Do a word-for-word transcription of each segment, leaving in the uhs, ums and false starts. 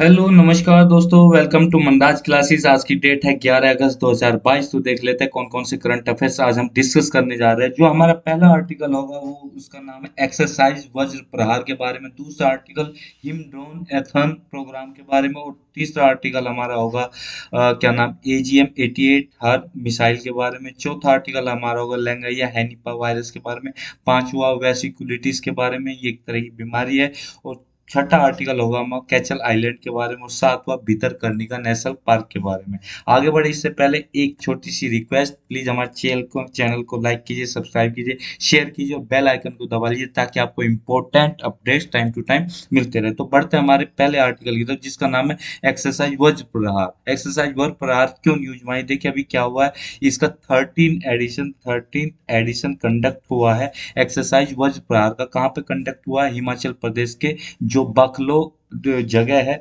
Hello नमस्कार दोस्तों, welcome to मंदाज classes. आज की डेट है ग्यारह अगस्त दो हज़ार बाईस। तो देख लेते हैं कौन कौन से करंट अफेयर्स आज हम डिस्कस करने जा रहे हैं। जो हमारा पहला आर्टिकल होगा वो उसका नाम है एक्सरसाइज वज्र प्रहार के बारे में, दूसरा आर्टिकल हिम ड्रोन एथन प्रोग्राम के बारे में, और तीसरा आर्टिकल हमारा होगा आ, क्या नाम ए जी एम अट्ठासी हार्म मिसाइल के बारे में, चौथा आर्टिकल हमारा होगा लैंगया हेनिपावायरस के बारे में, पाँचवा वैस्कुलिटिस के बारे में, ये एक तरह की बीमारी है, और छठा आर्टिकल होगा हमारा कैचल आइलैंड के बारे में, और सातवां भितरकर्णिका नेशनल पार्क के बारे में। आगे बढ़े इससे पहले एक छोटी सी रिक्वेस्ट, प्लीज़ हमारे चैनल को चैनल को लाइक कीजिए, सब्सक्राइब कीजिए, शेयर कीजिए और बेल आइकन को दबा लीजिए ताकि आपको important updates time to time मिलते रहे। तो बढ़ते हमारे पहले आर्टिकल की तरफ जिसका नाम है एक्सरसाइज वज्र प्रहार। एक्सरसाइज वज्र प्रहार क्यों न्यूज में आई, देखिए अभी क्या हुआ है। इसका thirteen edition thirteen edition conduct हुआ है एक्सरसाइज वज्र प्रहार का। कहाँ पर कंडक्ट हुआ है? हिमाचल प्रदेश के जो बखलो जगह है,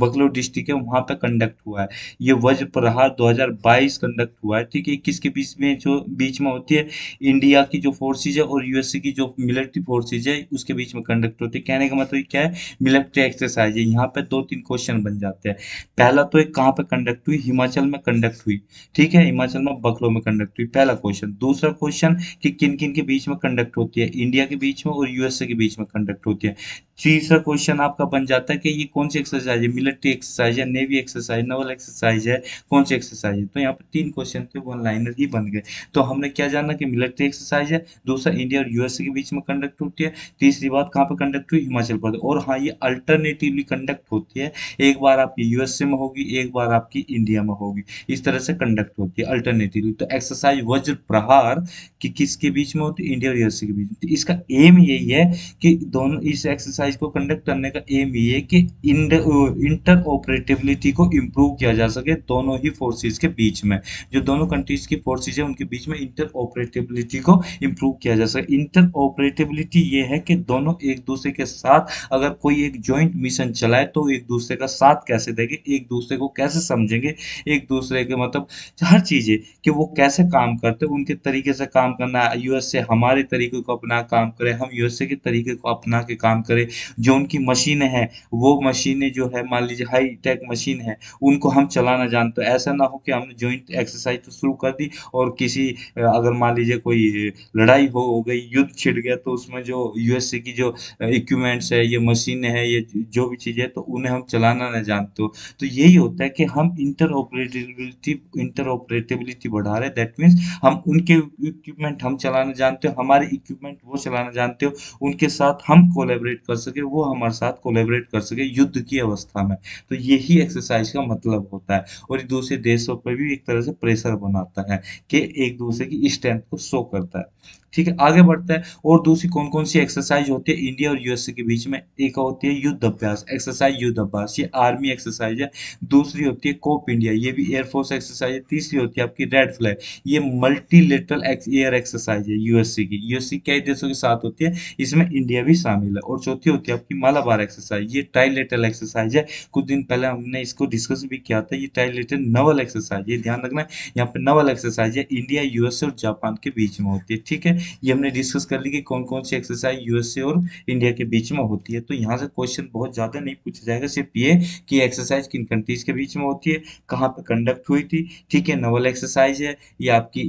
बखलो डिस्ट्रिक्ट है, वहाँ पे कंडक्ट हुआ है ये वज्र प्रहार दो हज़ार बाईस कंडक्ट हुआ है। ठीक है, किसके बीच में जो बीच में होती है इंडिया की जो फोर्सेज है और यूएसए की जो मिलिट्री फोर्सेज है उसके बीच में कंडक्ट होती है। कहने का मतलब क्या है, मिलिट्री एक्सरसाइज है। यहाँ पे दो तीन क्वेश्चन बन जाते हैं। पहला तो एक, कहाँ पे कंडक्ट हुई? हिमाचल में कंडक्ट हुई। ठीक है, हिमाचल में बखलो में कंडक्ट हुई, पहला क्वेश्चन। दूसरा क्वेश्चन कि किन किन के बीच में कंडक्ट होती है, इंडिया के बीच में और यूएसए के बीच में कंडक्ट होती है। तीसरा क्वेश्चन आपका बन जाता है कि ये कौन सी एक्सरसाइज है, मिलिट्री एक्सरसाइज है, नेवी एक्सरसाइज, नवल एक्सरसाइज है, कौन सी एक्सरसाइज है। तो यहाँ पर तीन क्वेश्चन थे, वन लाइनर ही बन गए। तो हमने क्या जाना कि मिलिट्री एक्सरसाइज है, दूसरा इंडिया और यूएसए के बीच में कंडक्ट होती है, तीसरी बात कहाँ पर कंडक्ट हुई, हिमाचल प्रदेश। और हाँ, ये अल्टरनेटिवली कंडक्ट होती है, एक बार आपकी यूएसए में होगी, एक बार आपकी इंडिया में होगी, इस तरह से कंडक्ट होती है अल्टरनेटिवली। तो एक्सरसाइज वज्र प्रहार कि किसके बीच में होती है, इंडिया और यूएसए के बीच में। इसका एम यही है कि दोनों, इस एक्सरसाइज को कंडक्ट करने का एम ये कि इंटर ऑपरेटिविलिटी को इम्प्रूव किया जा सके दोनों ही फोर्सेस के बीच में। जो दोनों कंट्रीज की फोर्सेज है उनके बीच में इंटर ऑपरेटिविलिटी को इम्प्रूव किया जा सके। इंटर ऑपरेटिविलिटी ये है कि दोनों एक दूसरे के साथ अगर कोई एक जॉइंट मिशन चलाए तो एक दूसरे का साथ कैसे देंगे, एक दूसरे को कैसे समझेंगे, एक दूसरे के मतलब हर चीज़ें कि वो कैसे काम करते, उनके तरीके से काम करना। यूएसए हमारे तरीके को अपना काम करे, हम यूएसए के तरीके को अपना के काम करें। जो उनकी मशीनें हैं वो मशीनें जो है, मान लीजिए हाई टेक मशीन है, उनको हम चलाना जानते हैं। ऐसा ना हो कि हमने जॉइंट एक्सरसाइज तो शुरू कर दी और किसी अगर मान लीजिए कोई लड़ाई हो हो गई, युद्ध छिड़ गया, तो उसमें जो यूएसए की जो इक्विपमेंट्स है, ये मशीनें हैं, ये जो भी चीज़ें तो उन्हें हम चलाना ना जानते हो। तो यही होता है कि हम इंटर ऑपरेटिविलिटी इंटर ऑपरेटिविलिटी बढ़ा रहे। दैट मीन्स हम उनके इक्विपमेंट हम चलाना जानते हो, हमारे इक्विपमेंट वो चलाना जानते हो, उनके साथ हम कोलेबरेट कर सके, वो हमारे साथ कोलेबरेट कर सके युद्ध की अवस्था में। तो यही एक्सरसाइज का मतलब होता है। और दूसरे देशों पर भी एक तरह से प्रेशर बनाता है कि एक दूसरे की स्ट्रेंथ को शो करता है। ठीक है, आगे बढ़ता है। और दूसरी कौन कौन सी एक्सरसाइज होती है इंडिया और यूएसए के बीच में? एक होती है युद्ध अभ्यास एक्सरसाइज, युद्ध अभ्यास, ये आर्मी एक्सरसाइज है। दूसरी होती है कोप इंडिया, ये भी एयरफोर्स एक्सरसाइज है। तीसरी होती है आपकी रेड फ्लैग, ये मल्टीलेटरल एयर एक्सरसाइज है यूएसए की, यूएसए कई देशों के साथ होती है, इसमें इंडिया भी शामिल है। और चौथी होती है आपकी मालाबार एक्सरसाइज, ये ट्राइलेटरल एक्सरसाइज है। कुछ दिन पहले हमने इसको डिस्कस भी किया था। ये ट्राइलेटरल नवल एक्सरसाइज, ये ध्यान रखना है, यहाँ पे नवल एक्सरसाइज है, इंडिया, यूएसए और जापान के बीच में होती है। ठीक है, ये हमने डिस्कस कर ली कि कौन कौन सी एक्सरसाइज यूएसए और इंडिया के बीच में होती है। तो यहाँ से क्वेश्चन बहुत ज्यादा नहीं पूछा जाएगा, सिर्फ ये कि एक्सरसाइज किन कंट्रीज के बीच में होती है, कहाँ पे कंडक्ट हुई थी। ठीक है, नवल एक्सरसाइज है, ये आपकी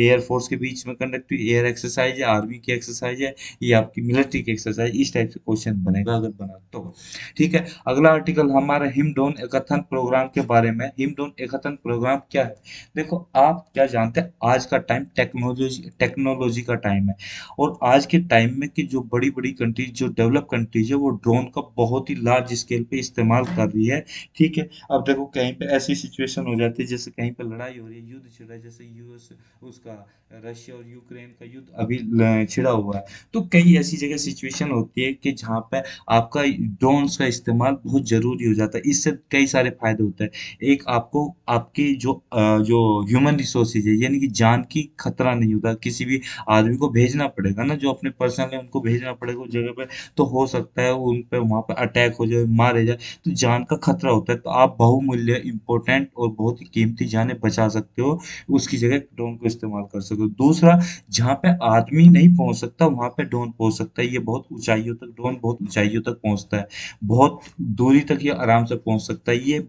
एयरफोर्स के बीच में कंडक्ट हुई, एयर एक्सरसाइज है, आर्मी की एक्सरसाइज है, ये आपकी मिलिट्री की एक्सरसाइज। इस टाइप से क्वेश्चन बनेगा अगर बना तो। ठीक है, अगला आर्टिकल हमारा हिम ड्रोन एथन प्रोग्राम के बारे में। हिम ड्रोन एथन प्रोग्राम क्या है? देखो आप क्या जानते हैं, आज का टाइम टेक्नोलॉजी टेक्नोलॉजी का टाइम है, और आज के टाइम में कि जो बड़ी बड़ी कंट्रीज, जो डेवलप कंट्रीज है, वो ड्रोन का बहुत ही लार्ज स्केल पे इस्तेमाल कर रही है। ठीक है, अब देखो कहीं पे ऐसी सिचुएशन हो जाती है जैसे कहीं पे लड़ाई हो रही है, युद्ध छिड़ रहा है, जैसे यूएस उसका रशिया और यूक्रेन का युद्ध अभी छिड़ा हुआ है। तो कई ऐसी जगह सिचुएशन होती है कि जहाँ पे आपका ड्रोन का इस्तेमाल बहुत जरूरी हो जाता है। इससे कई सारे फायदे होते हैं। एक, आपको आपकी जो जो ह्यूमन रिसोर्सेज है यानी कि जान की खतरा नहीं होता, किसी भी आदमी को भेजना पड़ेगा ना, जो अपने पर्सन है उनको भेजना पड़ेगा उस जगह पे, तो हो सकता है उन पे वहाँ पे अटैक हो जाए, मारे जाए, तो जान का खतरा होता है। तो आप बहुमूल्य इंपॉर्टेंट और बहुत ही कीमती जाने बचा सकते हो, उसकी जगह ड्रोन को इस्तेमाल कर सकते हो। दूसरा, जहाँ पे आदमी नहीं पहुँच सकता वहाँ पे ड्रोन पहुँच सकता है। ये बहुत ऊंचाइयों तक ड्रोन बहुत ऊंचाइयों तक पहुँचता है, बहुत दूरी तक ये आराम से पहुँच सकता है। ये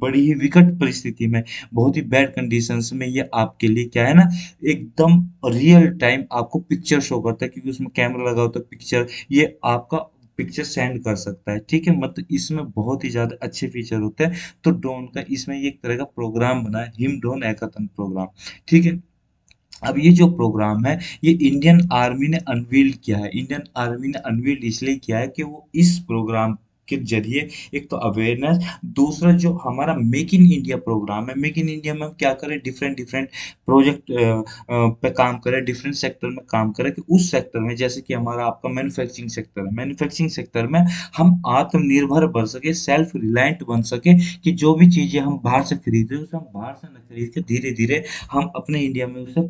बड़ी ही विकट परिस्थिति में, बहुत ही बैड कंडीशंस में ये आपके लिए क्या है ना, एकदम रियल टाइम आपको पिक्चर शो करता है, क्योंकि उसमें कैमरा लगा होता है। पिक्चर ये आपका पिक्चर सेंड कर सकता है, ठीक है। मतलब इसमें बहुत ही ज़्यादा अच्छे फीचर होते हैं। तो ड्रोन का इसमें ये एक तरह का प्रोग्राम बना है, हिम ड्रोन हैकाथन प्रोग्राम, ठीक है। अब ये जो प्रोग्राम है ये इंडियन आर्मी ने अनवील किया है। इंडियन आर्मी ने अनवील इसलिए किया है कि वो इस प्रोग्राम के जरिए एक तो अवेयरनेस, दूसरा जो हमारा मेक इन इंडिया प्रोग्राम है, मेक इन इंडिया में हम क्या करें, डिफरेंट डिफरेंट प्रोजेक्ट पे काम करें, डिफरेंट सेक्टर में काम करें, कि उस सेक्टर में, जैसे कि हमारा आपका मैन्युफैक्चरिंग सेक्टर है, मैन्युफैक्चरिंग सेक्टर में हम आत्मनिर्भर बन सके, सेल्फ रिलायंट बन सके, कि जो भी चीज़ें हम बाहर से खरीद रहे हैं उसे हम बाहर से न खरीद के धीरे धीरे हम अपने इंडिया में उसे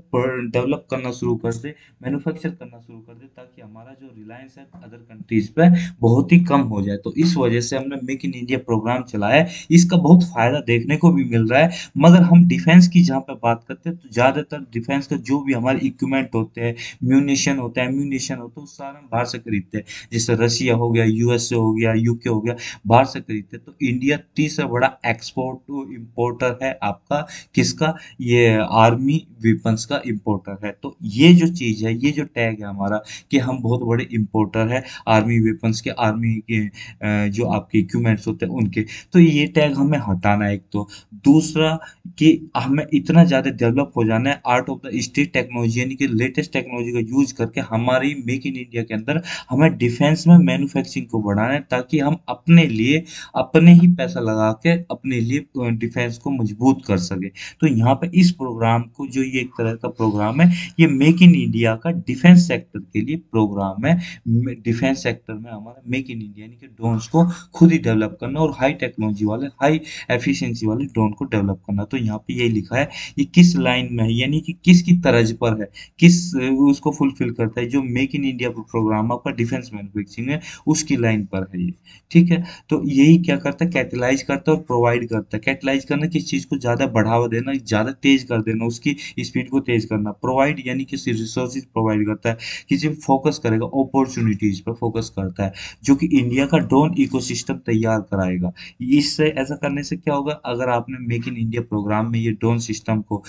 डेवलप करना शुरू कर दें, मैन्युफैक्चर करना शुरू कर दें, ताकि हमारा जो रिलायंस है अदर कंट्रीज पर बहुत ही कम हो जाए। तो इस वजह से हमने मेक इन इंडिया प्रोग्राम चलाया है, इसका बहुत फायदा देखने को भी मिल रहा है। मगर हम डिफेंस की जहाँ पे बात करते हैं तो ज़्यादातर डिफेंस का जो भी हमारे इक्विपमेंट होते हैं, म्यूनिशन होता है, एम्यूनिशन होता है, उस सारा हम बाहर से खरीदते हैं, जैसे रसिया हो गया, यूएसए हो गया, यूके हो गया, बाहर से खरीदते हैं। तो इंडिया तीसरा बड़ा एक्सपोर्ट इम्पोर्टर है आपका, किसका, ये आर्मी वीपन्स का इम्पोर्टर है। तो ये जो चीज़ है, ये जो टैग है हमारा कि हम बहुत बड़े इम्पोर्टर है आर्मी वेपन्स के, आर्मी के जो आपके इक्विपमेंट्स होते हैं उनके, तो ये टैग हमें हटाना है एक तो। दूसरा कि हमें इतना ज़्यादा डेवलप हो जाना है, art of the street technology, यानी कि लेटेस्ट टेक्नोलॉजी का यूज करके हमारी मेक इन इंडिया के अंदर हमें डिफेंस में मैन्युफैक्चरिंग को बढ़ाना है, ताकि हम अपने लिए अपने ही पैसा लगा के अपने लिए डिफेंस को मजबूत कर सके। तो यहाँ पर इस प्रोग्राम को, जो ये एक तरह का प्रोग्राम है, ये मेक इन इंडिया का डिफेंस सेक्टर के लिए प्रोग्राम है। डिफेंस सेक्टर में हमारा मेक इन इंडिया यानी कि ड्रोन को खुद ही डेवलप करना और हाई टेक्नोलॉजी वाले, हाई एफिशिएंसी वाले ड्रोन को डेवलप करना। तो यहाँ पे ये लिखा है ये किस लाइन में है, यानी कि किसकी तर्ज पर है, किस उसको फुलफिल करता है, जो मेक इन इंडिया प्रोग्राम आपका डिफेंस मैन्युफैक्चरिंग है उसकी लाइन पर है ये, ठीक है। तो यही क्या करता है, कैटलाइज करता है और प्रोवाइड करता है। कैटलाइज करना किस चीज़ को ज़्यादा बढ़ावा देना, ज़्यादा तेज कर देना, उसकी स्पीड को तेज करना। प्रोवाइड यानी कि रिसोर्सेज प्रोवाइड करता है, किसी पर फोकस करेगा, अपॉर्चुनिटीज पर फोकस करता है, जो कि इंडिया का ड्रोन इकोसिस्टम तैयार कराएगा। इससे ऐसा करने से क्या होगा, अगर आपने मेक इन इंडिया प्रोग्राम में ये ड्रोन सिस्टम को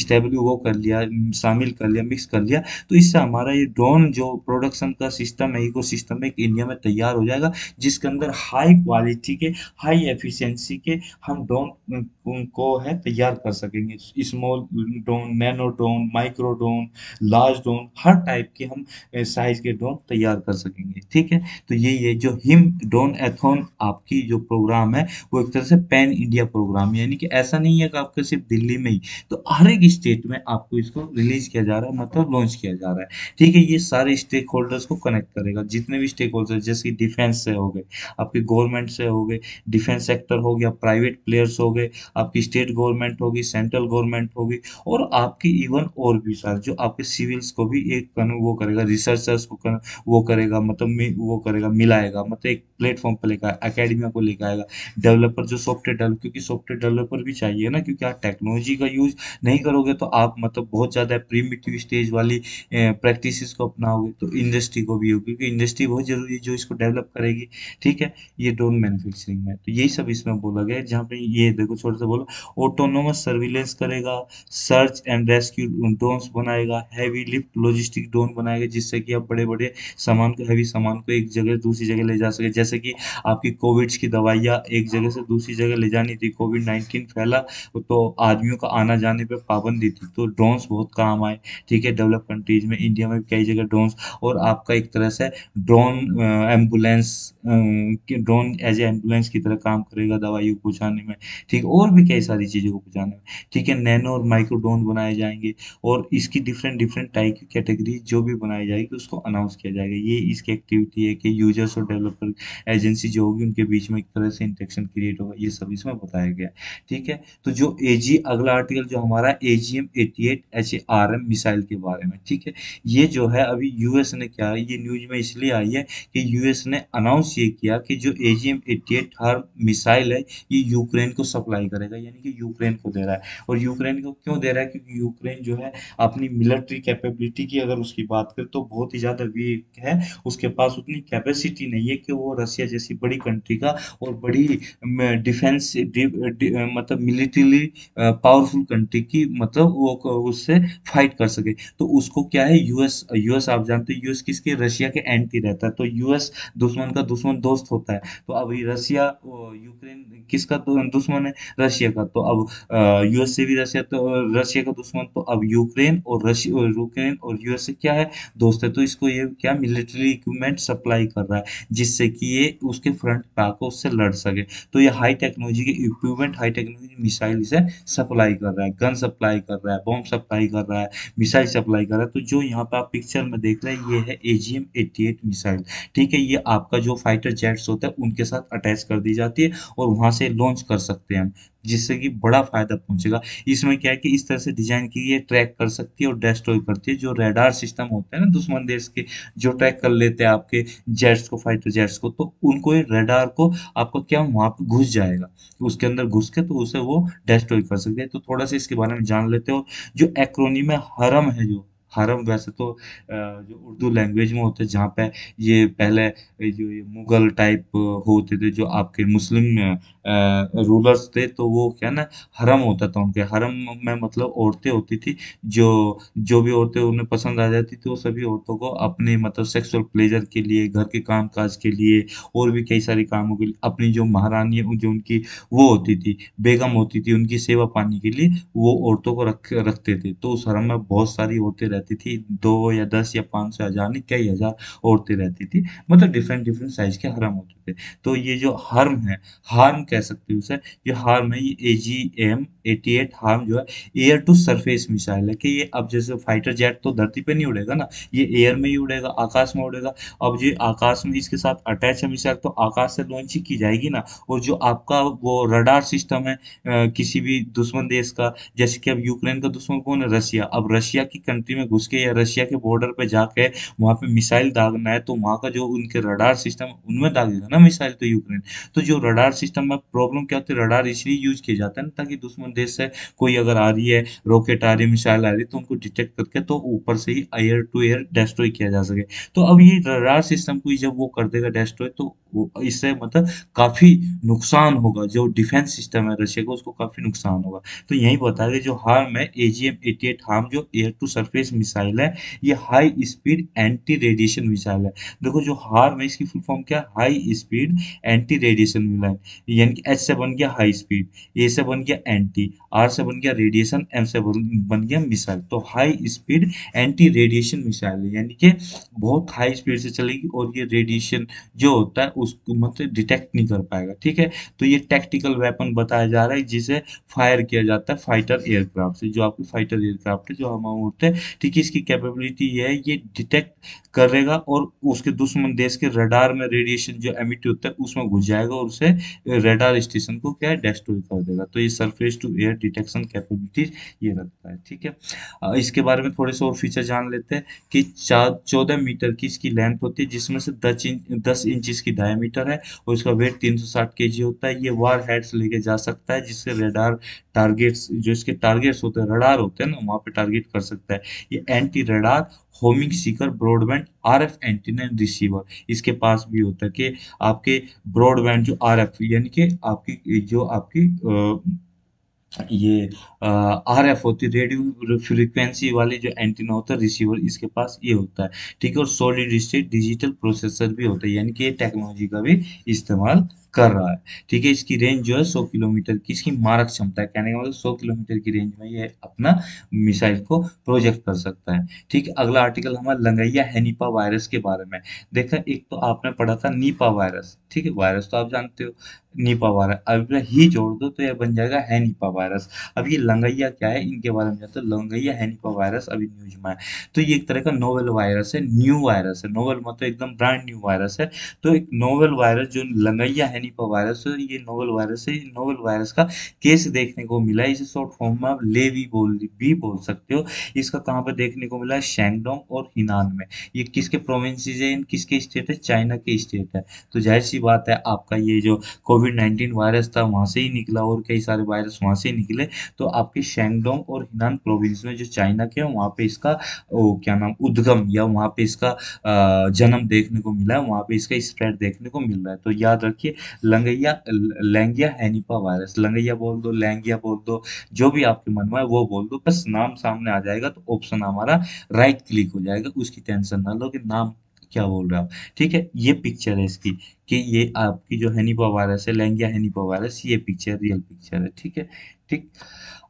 स्टेबल वो कर लिया, शामिल कर लिया, मिक्स कर लिया, तो इससे हमारा ये ड्रोन जो प्रोडक्शन का सिस्टम है, इकोसिस्टम एक इंडिया में तैयार हो जाएगा, जिसके अंदर हाई क्वालिटी के, हाई एफिशिएंसी के हम ड्रोन को है तैयार कर सकेंगे। Small drone, nano drone, micro drone, large drone, हर टाइप के हम साइज के ड्रोन तैयार कर सकेंगे, ठीक है। तो ये ये जो हिम ड्रोन एथोन आपकी जो प्रोग्राम है वो एक तरह से पैन इंडिया प्रोग्राम, यानी कि ऐसा नहीं है कि आपके सिर्फ दिल्ली में ही, तो हर एक स्टेट में आपको इसको रिलीज किया जा रहा है, मतलब लॉन्च किया जा रहा है, ठीक है। ये सारे स्टेक होल्डर्स को कनेक्ट करेगा, जितने भी स्टेक होल्डर्स, जैसे कि डिफेंस से हो गए, आपके गवर्नमेंट से हो गए, डिफेंस सेक्टर हो गया, प्राइवेट प्लेयर्स हो गए, आपकी स्टेट गवर्नमेंट होगी, सेंट्रल गवर्नमेंट होगी, और आपकी इवन और भी सारे जो आपके सिविल्स को भी एक वो करेगा, रिसर्चर्स को वो करेगा, मतलब वो करेगा, मिलाएगा, मतलब एक प्लेटफॉर्म पर लेकर आएगा, अकेडमिया को लेकर आएगा, डेवलपर जो सॉफ्टवेयर डेवलप, क्योंकि सॉफ्टवेयर डेवलपर भी चाहिए ना, क्योंकि आप टेक्नोलॉजी का यूज नहीं करोगे तो आप मतलब बहुत ज़्यादा प्रीमिटिव स्टेज वाली प्रैक्टिसेस को अपनाओगे। तो इंडस्ट्री को भी हो, क्योंकि इंडस्ट्री बहुत जरूरी है जो इसको डेवलप करेगी, ठीक है, ये ड्रोन मैन्युफैक्चरिंग में। तो यही सब इसमें बोला गया है, जहाँ पे ये देखो छोटे से बोलो, ऑटोनोमस सर्विलेंस करेगा, सर्च एंड रेस्क्यू ड्रोन बनाएगा, हैवी लिफ्ट लॉजिस्टिक ड्रोन बनाएगा, जिससे कि आप बड़े बड़े सामान को, हैवी सामान को एक जगह दूसरी जगह ले जा सके। जैसे कि आपकी कोविड की दवाइयाँ एक जगह से दूसरी जगह ले जानी थी, कोविड नाइन्टीन फैला तो आदमियों का आना जाने पर पाबंदी थी, तो ड्रोन्स बहुत काम आए, ठीक है। डेवलप कंट्रीज में, इंडिया में भी कई जगह ड्रोन्स, और आपका एक तरह से drone ambulance, drone as a ambulance की तरह काम करेगा दवाइयों को पहुँचाने में, ठीक, और भी कई सारी चीज़ों को पहुँचाने में, ठीक है। नैनो और माइक्रो ड्रोन बनाए जाएंगे, और इसकी डिफरेंट डिफरेंट टाइप की कैटेगरी जो भी बनाई जाएगी उसको अनाउंस किया जाएगा। ये इसकी एक्टिविटी है कि यूजर्स और डेवलपर एजेंसी जो होगी उनके बीच में एक तरह से इंटरेक्शन क्रिएट होगा, ये सब इसमें बताया गया। ठीक है, तो जो एजी अगला आर्टिकल जो हमारा एजीएम अट्ठासी एचएआरएम मिसाइल के बारे में, ठीक है, ये जो है अभी यूएस ने क्या है, ये न्यूज में इसलिए आई है कि यूएस ने अनाउंस ये किया कि जो एजीएम अट्ठासी हार्म मिसाइल है ये यूक्रेन को सप्लाई करेगा, यानी कि यूक्रेन को दे रहा है। और यूक्रेन को क्यों दे रहा है, क्योंकि यूक्रेन जो है अपनी मिलिट्री कैपेबिलिटी की अगर उसकी बात करें तो बहुत ही ज्यादा वीक है, उसके पास उतनी कैपेसिटी नहीं है कि वो रसिया जैसी बड़ी कंट्री का और बड़ी डिफेंस डि, डि, मतलब मिलिट्रीली पावरफुल कंट्री की मतलब वो उससे फाइट कर सके। तो उसको क्या है, यूएस यूएस आप जानते हैं यूएस किसके, रशिया के एंटी रहता है, तो यूएस दुश्मन का दुश्मन दोस्त होता है। तो अभी रसिया यूक्रेन किसका दुश्मन है, रशिया का, तो अब यूएस से भी रशिया तो रशिया का दुश्मन, तो अब यूक्रेन और रशिया यूक्रेन और यूएस से क्या है दोस्त है, तो इसको ये क्या मिलिट्री इक्विपमेंट सप्लाई कर रहा है जिससे कि ये उसके फ्रंट पाको उससे लड़ सके। तो ये हाई टेक्नोलॉजी के इक्विपमेंट हाई टेक्नोलॉजी मिसाइल इसे सप्लाई कर रहा है, गन सप्लाई कर रहा है, बॉम्ब सप्लाई कर रहा है, मिसाइल सप्लाई कर रहा है। तो जो यहाँ पे आप पिक्चर में देख रहे हैं ये है एजीएम अट्ठासी मिसाइल, ठीक है, ये आपका जो फाइटर जेट्स होता है उनके साथ अटैच कर दी जाती है और वहां से लॉन्च कर सकते हैं, जिससे कि बड़ा फायदा पहुंचेगा। इसमें क्या है कि इस तरह से डिजाइन की ये ट्रैक कर सकती है और डिस्ट्रॉय करती है, जो रडार सिस्टम होते हैं ना दुश्मन देश के जो ट्रैक कर लेते हैं आपके जेट्स को, फाइटर जेट्स को, तो उनको ये रडार को आपको क्या वहां पर घुस जाएगा उसके अंदर घुस के, तो उसे वो डिस्ट्रॉय कर सकते हैं। तो थोड़ा सा इसके बारे में जान लेते हो। जो एक्रोनिम हरम है, जो हरम वैसे तो जो उर्दू लैंग्वेज में होते हैं जहाँ पे ये पहले जो ये मुगल टाइप होते थे जो आपके मुस्लिम रूलर्स थे, तो वो क्या ना हरम होता था उनके, हरम में मतलब औरतें होती थी, जो जो भी औरतें उन्हें पसंद आ जाती थी वो सभी औरतों को अपने मतलब सेक्सुअल प्लेजर के लिए, घर के काम काज के लिए और भी कई सारे कामों के लिए अपनी जो महारानी जो उनकी वो होती थी बेगम होती थी उनकी सेवा पाने के लिए वो औरतों को रख रखते थे। तो उस हरम में बहुत सारी औरतें रहती थी, दो या दस या पाँच सौ हजार नहीं कई हजार औरतें रहती थी, मतलब डिफरेंट डिफरेंट साइज के हरम होते थे। तो ये जो हर्म है, हार्म कह सकते हो सर, ये हार्म है, ये एजीएम अट्ठासी हार्म जो है एयर टू सरफेस मिसाइल है, कि ये अब जैसे फाइटर जेट तो धरती पे नहीं उड़ेगा ना, ये एयर में ही उड़ेगा, आकाश में उड़ेगा। अब ये आकाश में इसके साथ अटैच है मिसाइल, तो आकाश से लॉन्च की जाएगी ना। और जो आपका वो रडार सिस्टम है आ, किसी भी दुश्मन देश का, जैसे कि अब यूक्रेन का दुश्मन कौन है, रशिया। अब रशिया की कंट्री में घुस के या रशिया के बॉर्डर पे जाके वहां पे मिसाइल दागना है, तो वहां का जो उनके रडार सिस्टम उनमें दागेगा ना मिसाइल तो यूक्रेन। तो जो रडार सिस्टम में प्रॉब्लम क्या होती है, रडार इसलिए यूज किया जाता है ना ताकि दुश्मन देश से कोई अगर आ रही है रॉकेट आ रही है मिसाइल आ रही है तो उनको डिटेक्ट करके तो ऊपर से ही एयर टू एयर डिस्ट्रॉय किया जा सके। तो अब ये रडार सिस्टम को जब वो कर देगा डिस्ट्रॉय तो इससे मतलब काफी नुकसान होगा, जो डिफेंस सिस्टम है रशिया का उसको काफी नुकसान होगा। तो यही बताया गया जो हार्म है एजीएम अट्ठासी हार्म जो एयर टू सरफेस मिसाइल है, ये high speed anti radiation missile है। देखो जो हार्म है इसकी फुल फॉर्म क्या है, high speed anti radiation missile, यानी कि एच से बन गया हाई स्पीड, ए से बन गया एंटी, आर से बन गया रेडिएशन, एम से बन गया मिसाइल। तो high speed anti radiation missile है, यानी कि बहुत हाई स्पीड से चलेगी और ये रेडिएशन जो होता है उसको मतलब डिटेक्ट नहीं कर पाएगा। ठीक है, तो ये टैक्टिकल वेपन बताया जा रहा है जिसे फायर किया जाता है फाइटर एयरक्राफ्ट से, जो आपके फाइटर एयरक्राफ्ट है जो हम उड़ते हैं। ठीक है, इसकी कैपेबिलिटी यह है, ये डिटेक्ट करेगा और उसके दुश्मन देश के रडार में रेडिएशन जो एमिट होता है उसमें घुस जाएगा और उसे रडार स्टेशन को क्या है डिस्ट्रॉय कर देगा। तो ये surface to air detection capabilities ये रखता है। ठीक है, इसके बारे में थोड़े से और फीचर जान लेते हैं कि चौदह मीटर की इसकी लेंथ होती है जिसमें से दस इंच दस इंच इसकी डायमीटर है और इसका वेट तीन सौ साठ के जी होता है। ये वार हेड्स लेके जा सकता है जिससे रडार टारगेट्स जो इसके टारगेट्स होते हैं रडार होते हैं ना वहाँ पे टारगेट कर सकता है। ये anti radar homing seeker broadband RF antenna receiver इसके पास भी होता है कि आपके ब्रॉडबैंड जो आरएफ यानी कि आपकी जो आपकी आ, ये आर एफ होती है रेडियो फ्रीक्वेंसी वाले जो एंटीना होता है रिसीवर इसके पास ये होता है। ठीक है, और सॉलिड स्टेट डिजिटल प्रोसेसर भी होता है, यानी कि ये टेक्नोलॉजी का भी इस्तेमाल कर रहा है। ठीक है, इसकी रेंज जो है सौ किलोमीटर की इसकी मारक क्षमता है, कहने का मतलब सौ किलोमीटर की रेंज में ये अपना मिसाइल को प्रोजेक्ट कर सकता है। ठीक, अगला आर्टिकल हमारा लंगैया हेनिपा वायरस के बारे में। देखा, एक तो आपने पढ़ा था नीपा वायरस, ठीक है, वायरस तो आप जानते हो, नीपा वायरस, अब ही जोड़ दो तो यह बन जाएगा हेनिपा वायरस। अब ये लंगैया क्या है, इनके बारे में जानते हो, लंगैया हेनिपा वायरस अभी न्यूज में है। तो ये एक तरह का नोवेल वायरस है, न्यू वायरस है, नोवेल मतलब एकदम ब्रांड न्यू वायरस है। तो एक नोवेल वायरस जो लंगैया हेनिपा वायरस है, ये नोवेल वायरस है। नोवेल वायरस का केस देखने को मिला, इसे शॉर्ट फॉर्म में आप लेवी बोल भी बोल सकते हो। इसका कहाँ पर देखने को मिला, शेंगडोंग और हिनान में। ये किसके प्रोविंसेज है, किसके स्टेट है, चाइना के स्टेट है। तो जाहिर सी बात है आपका ये जो कोविड नाइन्टीन वायरस था वहाँ से ही निकला, और कई सारे वायरस वहाँ से ही निकले। तो आपके शेंगडोंग और हिनान प्रोविंस में जो चाइना के हैं वहाँ पे इसका ओ, क्या नाम उद्गम या वहाँ पे इसका जन्म देखने को मिला है, वहाँ पे इसका स्प्रेड देखने को मिल रहा है। तो याद रखिए लंगैया लैंगिया हेनिपा वायरस, लंगैया बोल दो, लैंगिया बोल दो, जो भी आपके मन में वो बोल दो, बस नाम सामने आ जाएगा तो ऑप्शन हमारा राइट क्लिक हो जाएगा, उसकी टेंशन ना लो कि नाम क्या बोल रहे हो आप। ठीक है, ये पिक्चर है इसकी कि ये आपकी जो हेनिपा वायरस है, लैंगिया हेनिपा वायरस, ये पिक्चर रियल पिक्चर है। ठीक है, ठीक,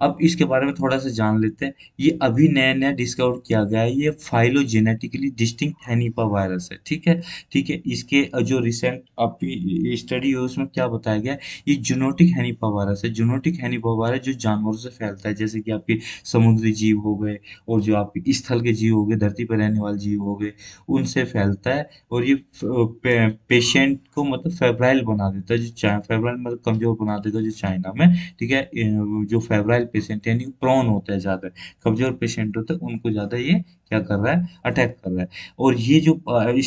अब इसके बारे में थोड़ा सा जान लेते हैं। ये अभी नया नया डिस्कवर किया गया है, ये फाइलोजेनेटिकली डिस्टिंक्ट हेनिपा वायरस है। ठीक है, ठीक है, इसके जो रिसेंट आपकी स्टडी है उसमें क्या बताया गया, ये जूनोटिक हेनिपा वायरस है। जूनोटिक हेनिपा वायरस जो जानवरों से फैलता है, जैसे कि आपके समुद्री जीव हो गए और जो आपके स्थल के जीव हो गए, धरती पर रहने वाले जीव हो गए, उनसे फैलता है। और ये पे, पेशेंट को मतलब फेब्राइल बना देता है, जो फेब्राइल मतलब कमजोर बना देता है, जो चाइना में, ठीक है, जो फेब्राइल पेशेंट यानी प्रोन होता है, ज्यादा कमजोर पेशेंट होते हैं उनको ज्यादा ये क्या कर रहा है, अटैक कर रहा है। और ये जो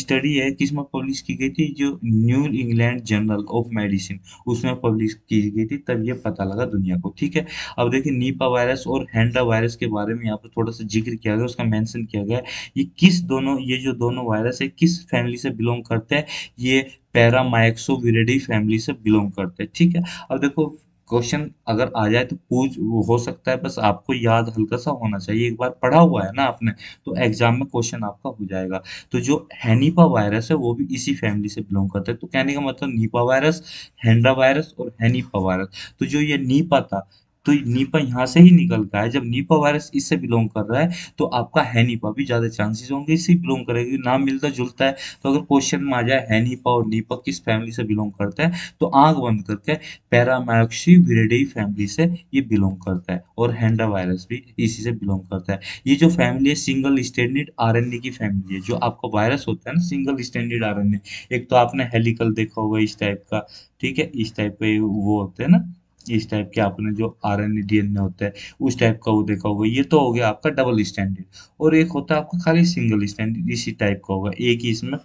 स्टडी है किसमें पब्लिश की गई थी, जो New England journal of medicine उसमें पब्लिश की गई थी, तब ये पता लगा दुनिया को। ठीक है, अब देखिए नीपा वायरस और हैंड्रा वायरस के बारे में यहाँ पर थोड़ा सा जिक्र किया गया, उसका मेंशन किया गया, ये किस दोनों ये जो दोनों वायरस है किस फैमिली से बिलोंग करते हैं, ये पैरामाइक्सोविरिडी फैमिली से बिलोंग करते हैं। ठीक है, अब देखो क्वेश्चन अगर आ जाए तो पूछ हो सकता है, बस आपको याद हल्का सा होना चाहिए, एक बार पढ़ा हुआ है ना आपने तो एग्जाम में क्वेश्चन आपका हो जाएगा। तो जो हेनिपा वायरस है वो भी इसी फैमिली से बिलोंग करता है। तो कहने का मतलब नीपा वायरस, हैंड्रा वायरस और हेनिपा वायरस। तो जो ये नीपा था, तो नीपा यहाँ से ही निकलता है, जब नीपा वायरस इससे बिलोंग कर रहा है तो आपका हैनीपा भी ज़्यादा चांसेस होंगे इससे बिलोंग करेगा, नाम मिलता जुलता है। तो अगर क्वेश्चन में आ जाए हैनीपा और नीपा किस फैमिली से बिलोंग करता है, तो आंख बंद करके पैरामैक्सिविरिडेई फैमिली से ये बिलोंग करता है, और हैंड्रा वायरस भी इसी से बिलोंग करता है। ये जो फैमिली है सिंगल स्टैंडेड आरएनए की फैमिली है, जो आपका वायरस होता है ना सिंगल स्टैंडेड आरएनए, एक तो आपने हेलिकल देखा होगा इस टाइप का, ठीक है, इस टाइप का वो होता है ना, इस टाइप के आपने जो आरएनए डीएनए होता है उस टाइप का वो देखा होगा। ये तो हो गया आपका डबल स्टैंडेड, और एक होता है आपका खाली सिंगल स्टैंडेड, इसी टाइप का होगा, एक ही इसमें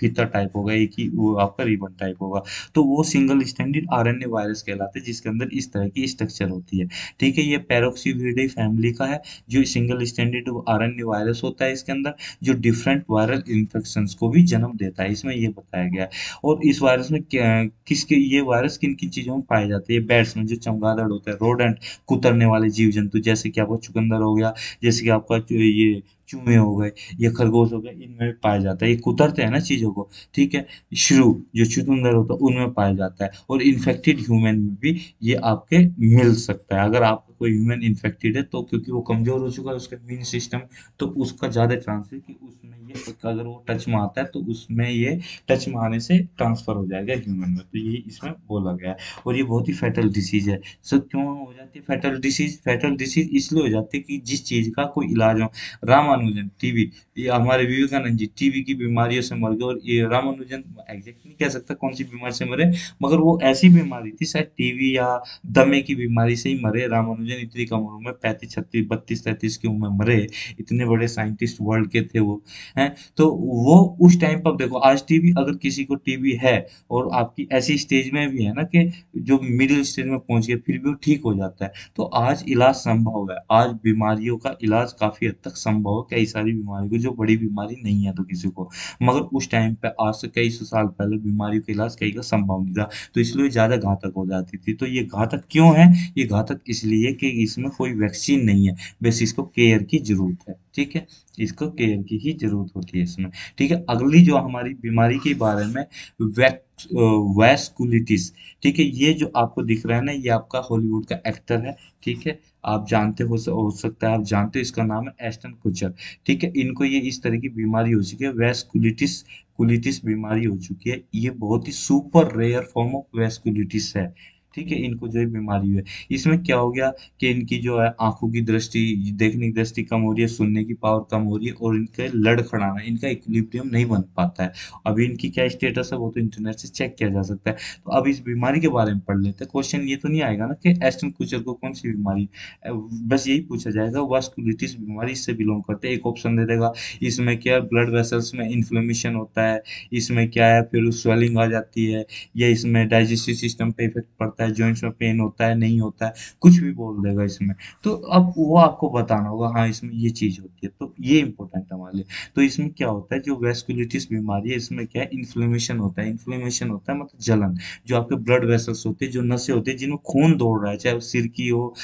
फीता टाइप होगा, एक ही वो आपका रिबन टाइप होगा। तो वो सिंगल स्टैंडेड आरएनए वायरस कहलाते हैं, जिसके अंदर इस तरह की स्ट्रक्चर होती है। ठीक है, ये पैरोक्सीविरिडे फैमिली का है, जो सिंगल स्टैंडेड आरएनए वायरस होता है, इसके अंदर जो डिफरेंट वायरल इन्फेक्शन को भी जन्म देता है, इसमें यह बताया गया है। और इस वायरस में किसके ये वायरस किन किन चीज़ों में पाए जाते हैं, बैट्स जो चमगादड़ होता है, रोडेंट कुतरने वाले जीव जंतु, जैसे कि आपका चुकंदर हो गया, जैसे कि आपका ये चूहे हो गए या खरगोश हो गए, इनमें पाया जाता है, ये कुतरते हैं ना चीज़ों को। ठीक है, श्रू जो चुकंदर होता है उनमें पाया जाता है, और इन्फेक्टेड ह्यूमन में भी ये आपके मिल सकता है। अगर आपका कोई ह्यूमन इन्फेक्टेड है तो क्योंकि वो कमज़ोर हो चुका है उसका इम्यून सिस्टम, तो उसका ज़्यादा चांस है कि उसमें ये अगर वो टच में आता है तो उसमें ये टच में आने से ट्रांसफ़र हो जाएगा ह्यूमन में। तो ये इसमें बोला गया है, और ये बहुत ही फैटल डिसीज़ है। सब क्यों हो जाती है फैटल डिसीज़, फैटल डिसीज़ इसलिए हो जाती है कि जिस चीज़ का कोई इलाज हो, राम टीबी, हमारे विवेकानंद जी टीबी की बीमारियों से मर गए, और ये रामानुजन एग्जैक्ट नहीं कह सकता कौन सी बीमारी से मरे, मगर वो ऐसी बीमारी थी शायद टीबी या दमे की बीमारी से ही मरे रामानुजन। इतनी कम उम्र में पैंतीस छत्तीस बत्तीस तैंतीस की उम्र में मरे, इतने बड़े साइंटिस्ट वर्ल्ड के थे वो, हैं। तो वो उस टाइम पर देखो, आज टीबी अगर किसी को टीबी है और आपकी ऐसी स्टेज में भी है ना कि जो मिडिल स्टेज में पहुंच गए फिर भी वो ठीक हो जाता है, तो आज इलाज संभव है, आज बीमारियों का इलाज काफी हद तक संभव, कई सारी बीमारी को जो बड़ी बीमारी नहीं है तो किसी को, मगर उस टाइम पे आज से कई सौ साल पहले बीमारियों का इलाज कई का संभव नहीं था, तो इसलिए ज्यादा घातक हो जाती थी। तो ये घातक क्यों है, ये घातक इसलिए कि इसमें कोई वैक्सीन नहीं है, बस इसको केयर की जरूरत है। ठीक है, इसको केयर की ही जरूरत होती है इसमें। ठीक है, अगली जो हमारी बीमारी के बारे में वैक वैस्कुलिटिस। ठीक है, ये जो आपको दिख रहा है ना, ये आपका हॉलीवुड का एक्टर है। ठीक है, आप जानते हो, हो सकता है आप जानते हो, इसका नाम है एस्टन कुचर। ठीक है, इनको ये इस तरह की बीमारी हो चुकी है, वैस्कुलिटिस कुलिटिस बीमारी हो चुकी है। ये बहुत ही super rare form of vasculitis है। ठीक है, इनको जो बीमारी है, इसमें क्या हो गया कि इनकी जो है आंखों की दृष्टि, देखने की दृष्टि कम हो रही है, सुनने की पावर कम हो रही है, और इनके लड़खड़ाना, इनका इक्विलिब्रियम नहीं बन पाता है। अभी इनकी क्या स्टेटस है वो तो इंटरनेट से चेक किया जा सकता है। तो अब इस बीमारी के बारे में पढ़ लेते हैं। क्वेश्चन ये तो नहीं आएगा ना कि एस्टन कुचर को कौन सी बीमारी, बस यही पूछा जाएगा वास्कुलिटिस बीमारी इससे बिलोंग करते हैं। एक ऑप्शन दे देगा, इसमें क्या है ब्लड वेसल्स में इन्फ्लेमेशन होता है, इसमें क्या है फिर स्वेलिंग आ जाती है, या इसमें डाइजेस्टिव सिस्टम पे इफेक्ट पड़ता है, जॉइंट्स में पेन होता है, नहीं होता है, कुछ भी बोल देगा इसमें। तो अब वो आपको बताना होगा, हाँ इसमें ये चीज होती है, तो ये इंपॉर्टेंट है हमारे लिए। तो इसमें क्या होता है, जो वैस्कुलिटिस बीमारी है, इसमें क्या है इन्फ्लेमेशन होता है। इन्फ्लेमेशन होता है मतलब जलन, जो आपके ब्लड वेसल्स होते हैं, जो नसें होती है जिनमें खून दौड़ रहा है, चाहे सिर की हो,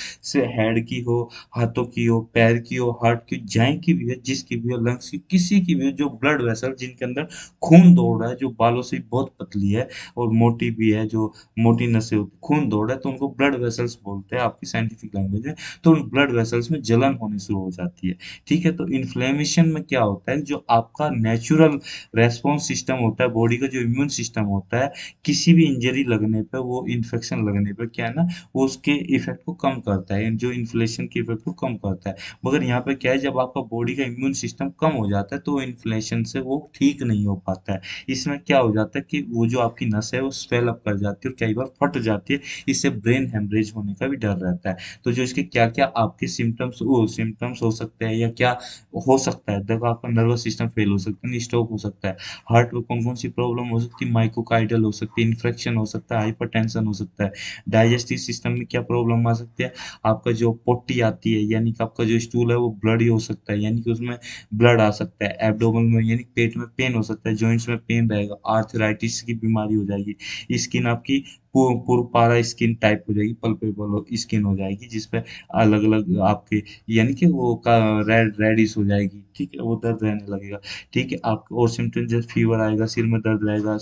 हेड की हो, हाथों की हो, पैर की हो, हार्ट की, जांघ की भी है, जिसकी भी हो, लंग्स की, किसी की भी हो, जो ब्लड वेसल जिनके अंदर खून दौड़ रहा है, जो बालों से बहुत पतली है और मोटी भी है, जो मोटी नसें होती है, खून दौड़ा है, तो उनको ब्लड वेसल्स बोलते हैं आपकी साइंटिफिक लैंग्वेज में। तो उन ब्लड वेसल्स में जलन होनी शुरू हो जाती है। ठीक है, तो इन्फ्लेमेशन में क्या होता है, जो आपका नेचुरल रेस्पॉन्स सिस्टम होता है, बॉडी का जो इम्यून सिस्टम होता है, किसी भी इंजरी लगने पर, वो इन्फेक्शन लगने पर क्या है ना, वो उसके इफेक्ट को कम करता है, जो इन्फ्लेशन के इफेक्ट को कम करता है। मगर यहाँ पर क्या है, जब आपका बॉडी का इम्यून सिस्टम कम हो जाता है तो इन्फ्लेशन से वो ठीक नहीं हो पाता है। इसमें क्या हो जाता है कि वो जो आपकी नस है वो स्वेल अप कर जाती है और कई बार फट जाती है, इससे ब्रेन हेमरेज होने का भी डर रहता है। तो जो इसके क्या क्या आपके सिम्टम्स सिम्टम्स हो सकते हैं, या क्या हो सकता है, देखो आपका नर्वस सिस्टम फेल हो सकता है, स्ट्रोक हो सकता है, हार्ट में कौन कौन सी प्रॉब्लम हो सकती है, माइकोकाइडल हो सकती है, इन्फेक्शन हो सकता है, हाइपरटेंशन हो सकता है, डाइजेस्टिव सिस्टम में क्या प्रॉब्लम आ सकती है, आपका जो पोटी आती है यानी कि आपका जो स्टूल है वो ब्लडी हो सकता है, यानी कि उसमें ब्लड आ सकता है, एब्डोमेन में यानी पेट में पेन हो सकता है, जॉइंट्स में पेन रहेगा, आर्थराइटिस की बीमारी हो जाएगी, स्किन आपकी पूरपारा स्किन टाइप हो जाएगी, पल्पेबल स्किन हो जाएगी, जिसपे अलग अलग आपके यानी कि वो का रेड रेडिश हो जाएगी। ठीक है, वो दर्द रहने लगेगा। ठीक है, आपके और सिम्टम जैसे फीवर आएगा, सिर में दर्द रहेगा,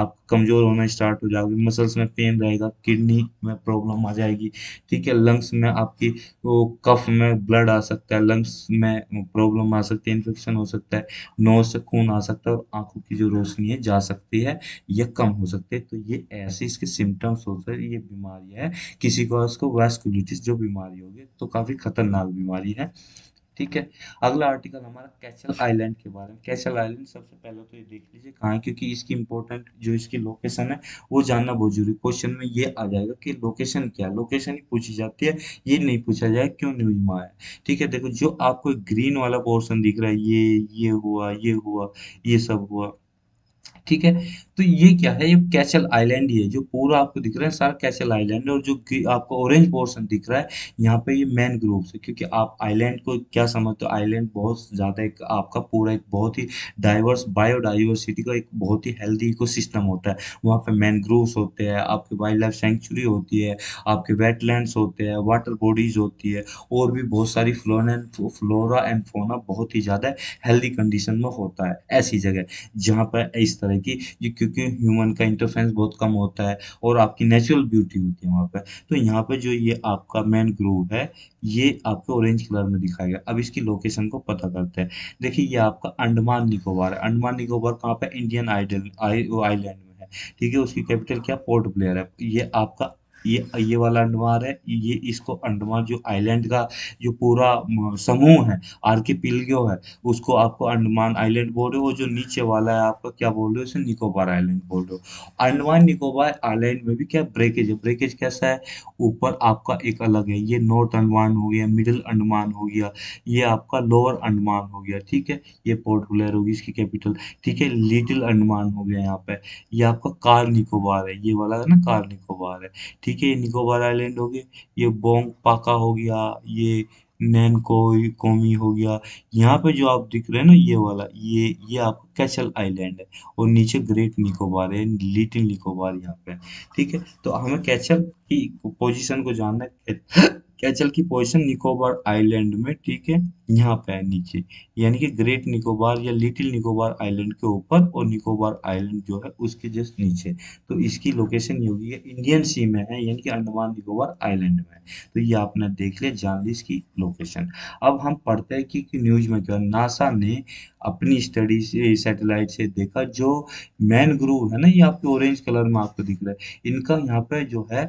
आप कमजोर होना स्टार्ट हो जाओगे, मसल्स में पेन रहेगा, किडनी में प्रॉब्लम आ जाएगी। ठीक है, लंग्स में आपकी वो कफ में ब्लड आ सकता है, लंग्स में प्रॉब्लम आ सकती है, इन्फेक्शन हो सकता है, नोज से खून आ सकता है, और आंखों की जो रोशनी है जा सकती है या कम हो सकती है। तो ये ऐसे इसके सिम्टम्स होते हैं, ये बीमारी है। किसी को उसको वैस्कुलिटिस जो बीमारी होगी तो काफी खतरनाक बीमारी है। ठीक है, अगला आर्टिकल हमारा कैचल आइलैंड के बारे में। कैचल आइलैंड सबसे पहले तो ये देख लीजिए कहाँ है, क्योंकि इसकी इंपॉर्टेंट जो इसकी लोकेशन है वो जानना बहुत जरूरी। क्वेश्चन में ये आ जाएगा कि लोकेशन क्या, लोकेशन ही पूछी जाती है, ये नहीं पूछा जाए क्यों न्यूज में आया। ठीक है, देखो जो आपको ग्रीन वाला पोर्शन दिख रहा है, ये ये हुआ, ये हुआ, ये सब हुआ। ठीक है, तो ये क्या है, ये कैचल आइलैंड ही है, जो पूरा आपको दिख रहा है सारा कैचल आइलैंड। और जो आपको ऑरेंज पोर्शन दिख रहा है यहाँ पे, ये मैनग्रोव्स है, क्योंकि आप आइलैंड को क्या समझते हो, आइलैंड बहुत ज़्यादा एक आपका पूरा एक बहुत ही डाइवर्स बायोडाइवर्सिटी का एक बहुत ही हेल्दी इकोसिस्टम होता है। वहाँ पे मैनग्रोव्स होते हैं, आपके वाइल्ड लाइफ सेंचुरी होती है, आपके वेटलैंड्स होते हैं, वाटर बॉडीज होती है, और भी बहुत सारी flora and flora and fauna बहुत ही ज़्यादा हेल्दी कंडीशन में होता है। ऐसी जगह जहाँ पर इस तरह की, क्योंकि ह्यूमन का इंटरफेरेंस बहुत कम होता है और आपकी नेचुरल ब्यूटी होती है वहाँ पर। तो यहाँ पर जो ये आपका मैनग्रोव है, ये आपको ऑरेंज कलर में दिखाया गया। अब इसकी लोकेशन को पता करते हैं। देखिए ये आपका अंडमान निकोबार है। अंडमान निकोबार कहाँ पे, इंडियन आइलैंड आइलैंड में है। ठीक है, उसकी कैपिटल क्या, पोर्ट ब्लेयर है। ये आपका ये ये वाला अंडमान है, ये इसको अंडमान जो आइलैंड का जो पूरा समूह है, आर्किपेलगो है, उसको आपको अंडमान आइलैंड बोल रहे हो। जो नीचे वाला है आपका क्या बोल रहे हो, इसे निकोबार आइलैंड बोल रहे हो। अंडमान निकोबार आइलैंड में भी क्या ब्रेकेज है, ब्रेकेज कैसा है, ऊपर आपका एक अलग है, ये नॉर्थ अंडमान हो गया, मिडिल अंडमान हो गया, ये आपका लोअर अंडमान हो गया। ठीक है, ये पोर्ट ब्लेयर होगी इसकी कैपिटल। ठीक है, लिटिल अंडमान हो गया यहाँ पे। ये आपका कार निकोबार है, ये वाला है ना, कार निकोबार है। ठीक है, ये निकोबार आइलैंड हो गया, ये बोंग पाका हो गया, ये नैनकोई कोमी हो गया। यहाँ पे जो आप दिख रहे हैं ना, ये वाला, ये ये आपका कैचल आइलैंड है, और नीचे ग्रेट निकोबार है, लिटिल निकोबार यहाँ पे। ठीक है, तो हमें कैचल की पोजीशन को जानना है। कैचल की पोजीशन निकोबार आइलैंड में, ठीक है, यहाँ पे है नीचे, यानी कि ग्रेट निकोबार या लिटिल निकोबार आइलैंड के ऊपर और निकोबार आइलैंड जो है उसके जस्ट नीचे। तो इसकी लोकेशन ये होगी, इंडियन सी में है, यानी कि अंडमान निकोबार आइलैंड में। तो ये आपने देख लिया, जान ली इसकी लोकेशन। अब हम पढ़ते हैं कि, कि न्यूज में क्या नासा ने अपनी स्टडी से सैटेलाइट से देखा, जो मैनग्रोव है ना, ये आपके ऑरेंज कलर में आपको दिख रहा है, इनका यहाँ पे जो है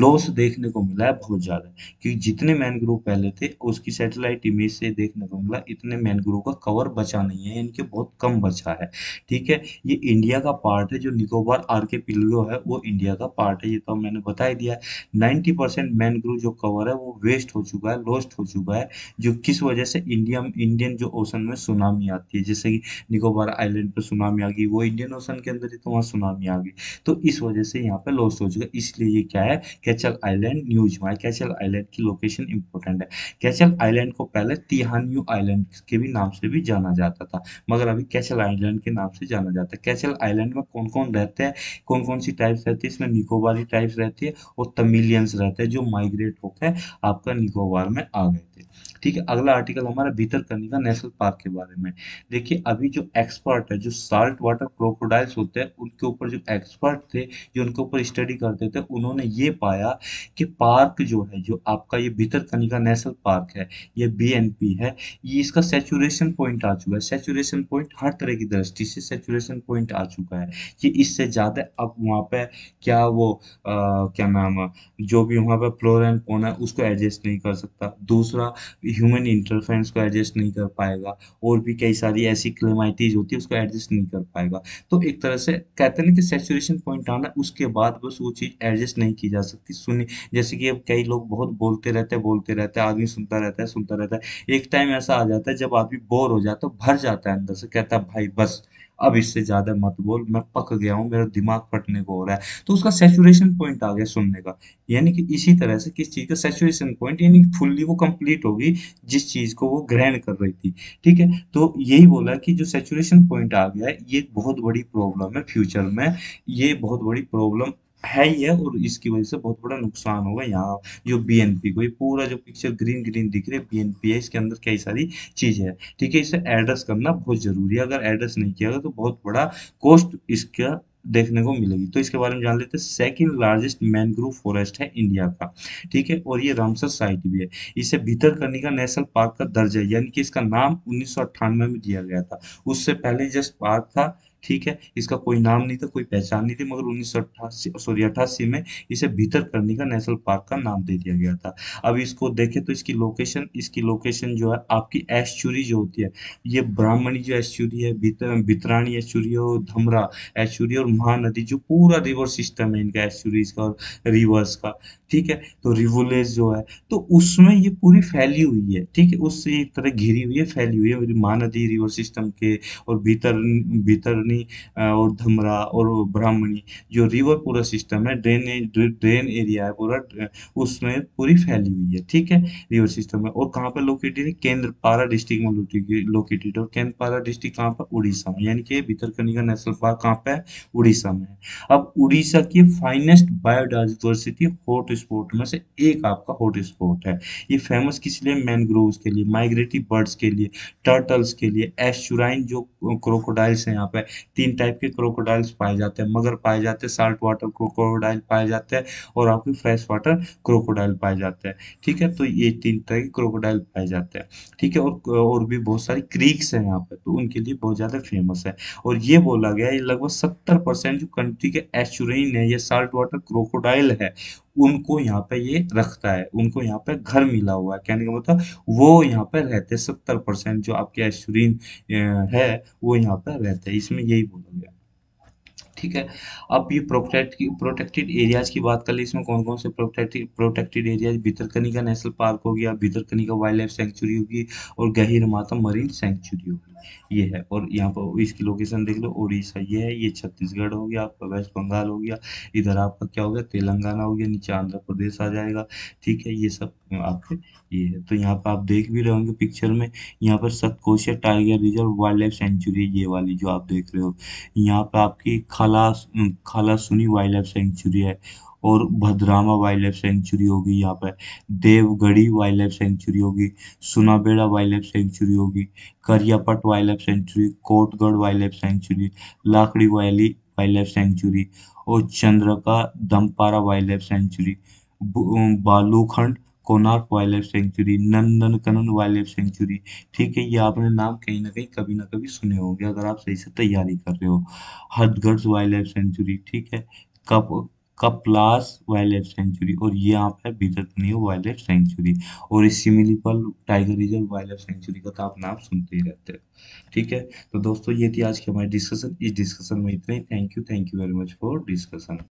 लॉस देखने को मिला है बहुत ज़्यादा, क्योंकि जितने मैनग्रोव पहले थे उसकी सैटेलाइट इमेज से देखने को मिला इतने मैनग्रोव का कवर बचा नहीं है, इनके बहुत कम बचा है। ठीक है, ये इंडिया का पार्ट है, जो निकोबार आर्किपेलागो है वो इंडिया का पार्ट है, ये तो मैंने बता ही दिया। नाइन्टी परसेंट मैनग्रोव जो कवर है वो वेस्ट हो चुका है, लॉस्ट हो चुका है, जो किस वजह से इंडिया इंडियन जो ओशन में सुनामी आती है, जैसे कि निकोबार आइलैंड पर सुनामी आ गई, वो इंडियन ओशन के अंदर ही तो वहाँ सुनामी आ गई, तो इस वजह से यहाँ पे लॉस हो चुका है। इसलिए ये क्या है, कैचल आइलैंड न्यूज में, कैचल आइलैंड की लोकेशन इंपॉर्टेंट है। कैचल आइलैंड को पहले तिहान्यू आइलैंड के भी नाम से भी जाना जाता था, मगर अभी कैचल आइलैंड के नाम से जाना जाता है। कैचल आइलैंड में कौन कौन रहते हैं, कौन कौन सी टाइप्स रहती है, इसमें निकोबारी टाइप्स रहती है और तमिलियंस रहते हैं, जो माइग्रेट होकर आपका निकोबार में आ गए थे। ठीक है, अगला आर्टिकल हमारा भितरकनिका नेशनल पार्क के बारे में। देखिए, अभी जो एक्सपर्ट है, जो साल्ट वाटर क्रोकोडाइल्स होते हैं उनके ऊपर जो एक्सपर्ट थे, जो उनके ऊपर स्टडी करते थे, उन्होंने ये पाया कि पार्क जो है, जो आपका ये भितरकनिका नेशनल पार्क है, ये बीएनपी है, ये इसका सैचुरेशन पॉइंट आ चुका है। सैचुरेशन पॉइंट हर तरह की दृष्टि से सैचुरेशन पॉइंट आ चुका है, ये इससे ज़्यादा अब वहाँ पे क्या वो आ, क्या नाम, जो भी वहाँ पे फ्लोरा एंड फौना है उसको एडजस्ट नहीं कर सकता, दूसरा ह्यूमन इंटरफेरेंस को एडजस्ट नहीं कर पाएगा, और भी कई सारी ऐसी क्लेमाइटीज होती है उसको एडजस्ट नहीं कर पाएगा। तो एक तरह से कहते हैं ना कि सैचुरेशन पॉइंट आना, उसके बाद बस वो चीज़ एडजस्ट नहीं की जा सकती। सुनी, जैसे कि अब कई लोग बहुत बोलते रहते हैं बोलते रहते हैं आदमी सुनता रहता है सुनता रहता है, एक टाइम ऐसा आ जाता है जब आदमी बोर हो जाता है, भर जाता है अंदर से, कहता है भाई बस अब इससे ज़्यादा मत बोल, मैं पक गया हूँ, मेरा दिमाग फटने को हो रहा है। तो उसका सैचुरेशन पॉइंट आ गया सुनने का, यानी कि इसी तरह से किस चीज़ का सैचुरेशन पॉइंट, यानी फुल्ली वो कंप्लीट होगी जिस चीज़ को वो ग्रहण कर रही थी। ठीक है, तो यही बोला कि जो सैचुरेशन पॉइंट आ गया है ये बहुत बड़ी प्रॉब्लम है फ्यूचर में, ये बहुत बड़ी प्रॉब्लम है ही है, और इसकी वजह से बहुत बड़ा नुकसान होगा। यहाँ जो बीएनपी को, ये पूरा जो पिक्चर ग्रीन ग्रीन दिख रही है बीएनपी है, इसके अंदर कई सारी चीज़ें हैं। ठीक है, इसे एड्रेस करना बहुत ज़रूरी है, अगर एड्रेस नहीं किया गया तो बहुत बड़ा कॉस्ट इसका देखने को मिलेगी। तो इसके बारे में जान लेते हैं। सेकंड लार्जेस्ट मैनग्रोव फॉरेस्ट है इंडिया का, ठीक है, और ये रामसर साइट भी है। इसे भितरकनिका नेशनल पार्क का दर्जा, यानी कि इसका नाम उन्नीस सौ अट्ठानवे में दिया गया था, उससे पहले जस्ट पार्क था। ठीक है, इसका कोई नाम नहीं था, कोई पहचान नहीं थी, मगर उन्नीस सौ अट्ठासी सॉरी अट्ठासी में इसे भितरकनिका नेशनल पार्क का नाम दे दिया गया था। अब इसको देखें तो इसकी लोकेशन, इसकी लोकेशन जो है आपकी एस्चुरी जो होती है, ये ब्राह्मणी जो एस्चुरी है, भितराणी एस्चुरी और धमरा एस्चुरी और महानदी, जो पूरा रिवर सिस्टम है इनका, एस्चुरीज का और रिवर्स का। ठीक है, तो रिवोलेस जो है तो उसमें ये पूरी फैली हुई है। ठीक है, उससे एक तरह घिरी हुई है, फैली हुई है महानदी रिवर सिस्टम के, और भीतर भीतरनी और धमरा और ब्राह्मणी जो रिवर पूरा सिस्टम है, ड्रेन ड्रेन एरिया है पूरा, उसमें पूरी फैली हुई है। ठीक है, रिवर सिस्टम में। और कहाँ पर लोकेटेड है, केंद्रपाड़ा डिस्ट्रिक्ट में लोकेटेड, और केंद्रपाड़ा डिस्ट्रिक्ट कहाँ पर, उड़ीसा में, यानी कि भितरकनिका नेशनल पार्क कहाँ पर है, उड़ीसा में। अब उड़ीसा की फाइनेस्ट बायोडाइवर्सिटी हॉट स्पॉट में से एक आपका हॉट स्पॉट है। ये फेमस किस लिए, मैनग्रोव्स के लिए, माइग्रेटरी बर्ड्स के लिए, टर्टल्स के लिए, एस्चुराइन जो क्रोकोडाइल्स हैं, यहाँ पे तीन टाइप के क्रोकोडाइल्स पाए जाते हैं, मगर पाए जाते हैं साल्ट वाटर क्रोकोडाइल पाए जाते हैं और आपके फ्रेश वाटर क्रोकोडाइल पाए जाते हैं। ठीक है, तो ये तीन तरह के क्रोकोडाइल पाए जाते हैं। ठीक है, और, और भी बहुत सारी क्रीक्स हैं यहाँ पे, तो उनके लिए बहुत ज़्यादा फेमस है। और ये बोला गया है लगभग सत्तर परसेंट जो कंट्री के एस्चुराइन है या साल्ट वाटर क्रोकोडाइल है, उनको यहाँ पे ये रखता है, उनको यहाँ पे घर मिला हुआ है, कहने का मतलब वो यहाँ पे रहते हैं। सत्तर परसेंट जो आपके एस्चुरीन है वो यहाँ पे रहते हैं, इसमें यही बोला गया। ठीक है, अब ये प्रोटेक्ट प्रोटेक्टेड एरियाज की बात कर ली, इसमें कौन कौन से protected protected areas, Bhitarkanika national park हो गया, भितरकनिका वाइल्ड लाइफ सेंचुरी होगी और गहीर माता मरीन सेंचुरी होगी, ये है। और यहाँ पर इसकी लोकेशन देख लो, उड़ीसा ये है, ये छत्तीसगढ़ हो गया आपका, वेस्ट बंगाल हो गया, इधर आपका क्या हो गया, तेलंगाना हो गया, नीचे आंध्र प्रदेश आ जाएगा। ठीक है, ये सब आपके ये है। तो यहाँ पर आप देख भी रहे होंगे पिक्चर में, यहाँ पर Satkosia tiger reserve wildlife sanctuary, ये वाली जो आप देख रहे हो, यहाँ पर आपकी खालास खालासुनी वाइल्ड लाइफ सेंचुरी है, और भद्रामा वाइल्ड लाइफ सेंचुरी होगी, यहाँ पर देवगढ़ी वाइल्ड लाइफ सेंचुरी होगी, सुनाबेड़ा वाइल्ड लाइफ सेंचुरी होगी, Karlapat wildlife sanctuary, Kotgarh wildlife sanctuary, Lakhari valley wildlife sanctuary और Chandaka Dampara wildlife sanctuary, Balukhand Konark wildlife sanctuary, Nandan Kanan wildlife sanctuary. ठीक है, ये आपने नाम कहीं ना कहीं कभी ना कभी सुने होंगे अगर आप सही से तैयारी कर रहे हो। हथगढ़ वाइल्ड लाइफ सेंचुरी, ठीक है, कप कपलास वाइल्ड लाइफ सेंचुरी और ये यहाँ पर भितरकनिका वाइल्ड लाइफ सेंचुरी और Similipal tiger reserve wildlife sanctuary का तो आप नाम सुनते ही रहते हो। ठीक है, तो दोस्तों ये थी आज की हमारी डिस्कशन। इस डिस्कशन में इतना ही। Thank you, thank you very much for discussion.